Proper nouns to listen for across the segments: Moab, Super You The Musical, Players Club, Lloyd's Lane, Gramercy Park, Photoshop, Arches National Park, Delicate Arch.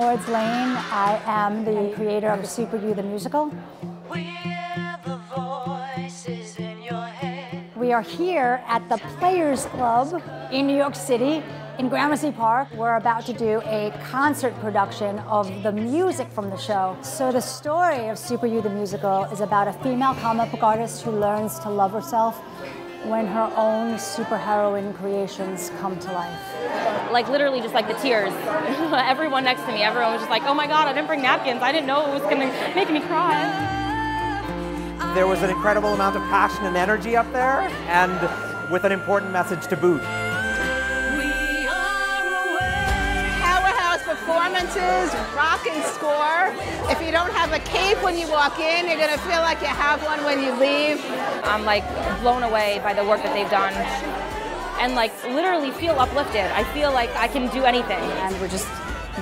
Lloyd's Lane. I am the creator of Super You The Musical. We're the voices in your head. We are here at the Players Club in New York City, in Gramercy Park. We're about to do a concert production of the music from the show. So the story of Super You The Musical is about a female comic book artist who learns to love herself when her own superheroine creations come to life. Like literally just like the tears. Everyone next to me, everyone was just like, oh my God, I didn't bring napkins. I didn't know it was gonna make me cry. There was an incredible amount of passion and energy up there, and with an important message to boot. We are away. Powerhouse performances, rock and score. If you don't have a cape when you walk in, you're gonna feel like you have one when you leave. I'm like blown away by the work that they've done and like literally feel uplifted. I feel like I can do anything. And we're just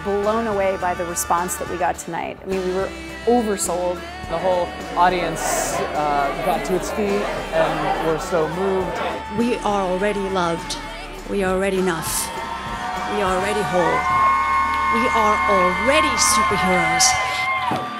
blown away by the response that we got tonight. I mean, we were oversold. The whole audience got to its feet and were so moved. We are already loved. We are already enough. We are already whole. We are already superheroes.